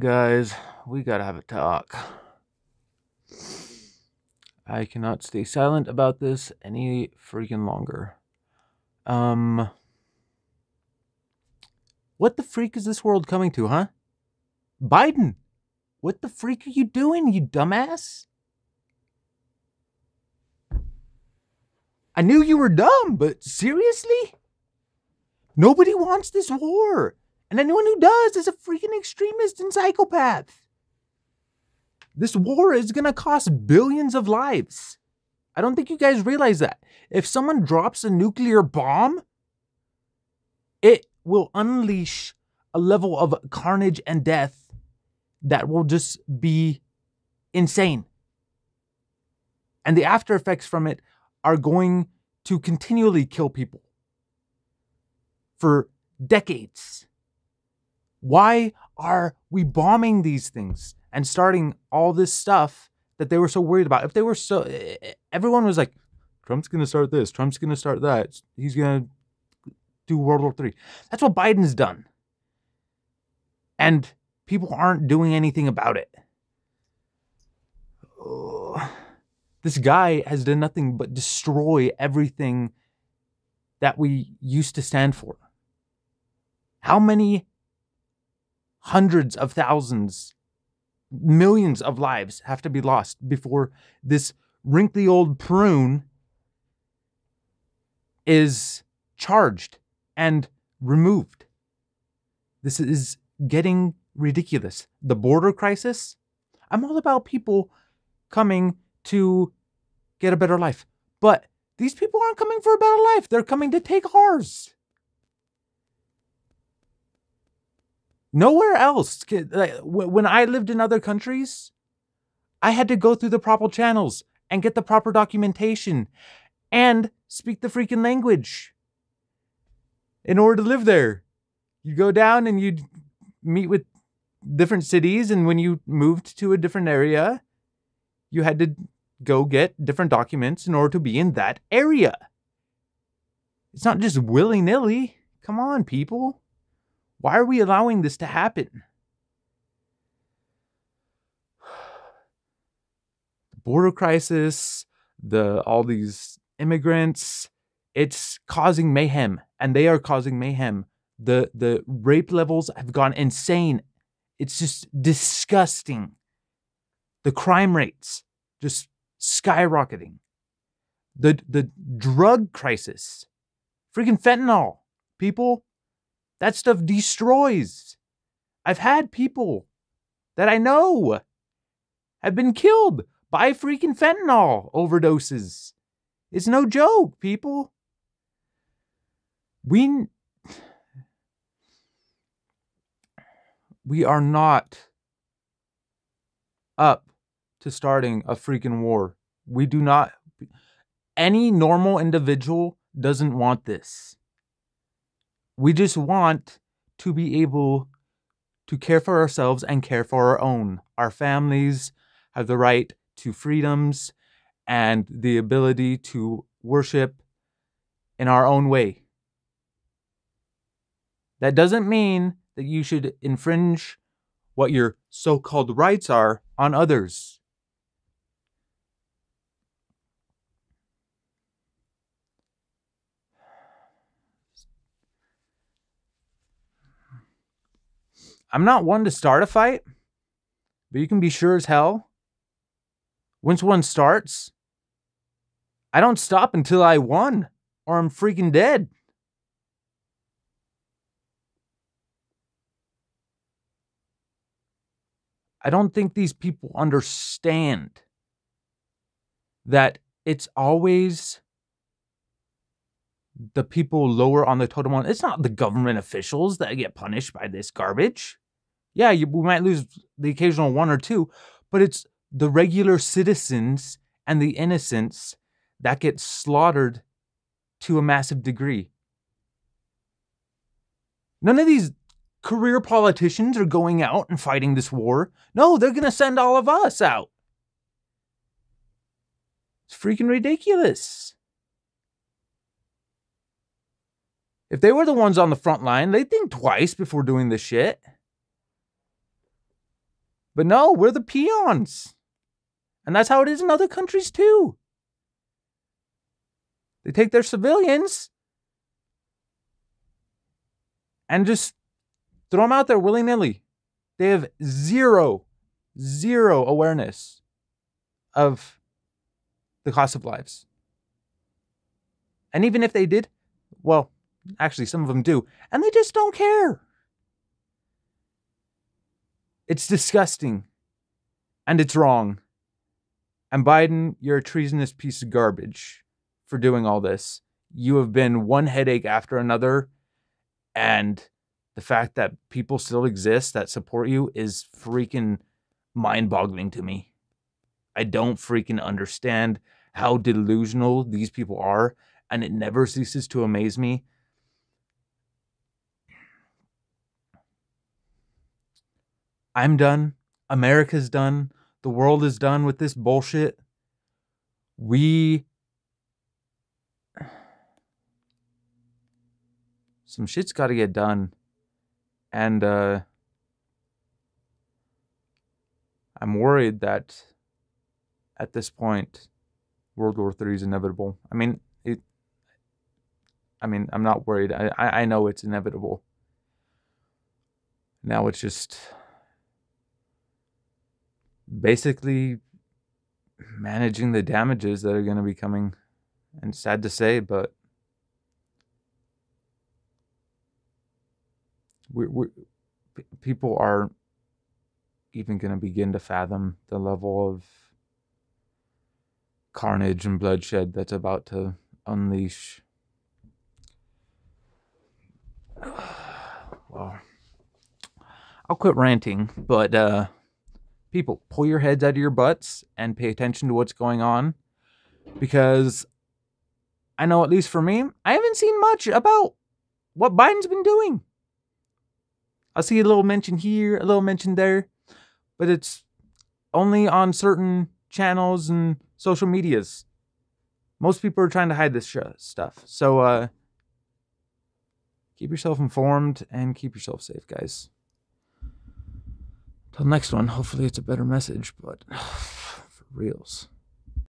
Guys, we gotta have a talk. I cannot stay silent about this any freaking longer. What the freak is this world coming to, huh? Biden, what the freak are you doing, you dumbass? I knew you were dumb, but seriously? Nobody wants this war. And anyone who does is a freaking extremist and psychopath. This war is going to cost billions of lives. I don't think you guys realize that. If someone drops a nuclear bomb, it will unleash a level of carnage and death that will just be insane. And the after effects from it are going to continually kill people for decades. Why are we bombing these things and starting all this stuff that they were so worried about? If they were so, everyone was like, Trump's going to start this, Trump's going to start that, he's going to do World War III. That's what Biden's done. And people aren't doing anything about it. Oh, this guy has done nothing but destroy everything that we used to stand for. How many hundreds of thousands, millions of lives have to be lost before this wrinkly old prune is charged and removed? This is getting ridiculous. The border crisis, I'm all about people coming to get a better life, but these people aren't coming for a better life. They're coming to take ours. Nowhere else. When I lived in other countries, I had to go through the proper channels and get the proper documentation and speak the freaking language in order to live there. You go down and you'd meet with different cities, and when you moved to a different area, you had to go get different documents in order to be in that area. It's not just willy-nilly. Come on, people. Why are we allowing this to happen? The border crisis, all these immigrants, it's causing mayhem, and they are causing mayhem. The rape levels have gone insane. It's just disgusting. The crime rates just skyrocketing. The drug crisis, freaking fentanyl, people. That stuff destroys. I've had people that I know have been killed by freaking fentanyl overdoses. It's no joke, people. We are not up to starting a freaking war. We do not. Any normal individual doesn't want this. We just want to be able to care for ourselves and care for our own. Our families have the right to freedoms and the ability to worship in our own way. That doesn't mean that you should infringe what your so-called rights are on others. I'm not one to start a fight, but you can be sure as hell, once one starts, I don't stop until I won or I'm freaking dead. I don't think these people understand that it's always the people lower on the totem pole. It's not the government officials that get punished by this garbage. Yeah, we might lose the occasional one or two, but it's the regular citizens and the innocents that get slaughtered to a massive degree. None of these career politicians are going out and fighting this war. No, they're going to send all of us out. It's freaking ridiculous. If they were the ones on the front line, they'd think twice before doing this shit. But no, we're the peons. And that's how it is in other countries too. They take their civilians and just throw them out there willy-nilly. They have zero awareness of the cost of lives. And even if they did, well, actually some of them do, and they just don't care. It's disgusting and it's wrong. And Biden, you're a treasonous piece of garbage for doing all this. You have been one headache after another, and the fact that people still exist that support you is freaking mind-boggling to me. I don't freaking understand how delusional these people are, and it never ceases to amaze me. I'm done. America's done. The world is done with this bullshit. Some shit's got to get done. And I'm worried that at this point, World War III is inevitable. I mean, I'm not worried. I know it's inevitable. Now it's just basically managing the damages that are going to be coming. And sad to say, but people aren't even going to begin to fathom the level of carnage and bloodshed that's about to unleash. Well, I'll quit ranting, but people, pull your heads out of your butts and pay attention to what's going on, because I know, at least for me, I haven't seen much about what Biden's been doing. I'll see a little mention here, a little mention there, but it's only on certain channels and social medias. Most people are trying to hide this stuff. So keep yourself informed and keep yourself safe, guys. Till next one, hopefully it's a better message, but for reals.